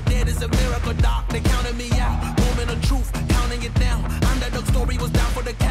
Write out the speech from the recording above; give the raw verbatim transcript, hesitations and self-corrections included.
the dead is a miracle, doc. They counted me out. Moment of truth, counting it down. Underdog story was down for the count.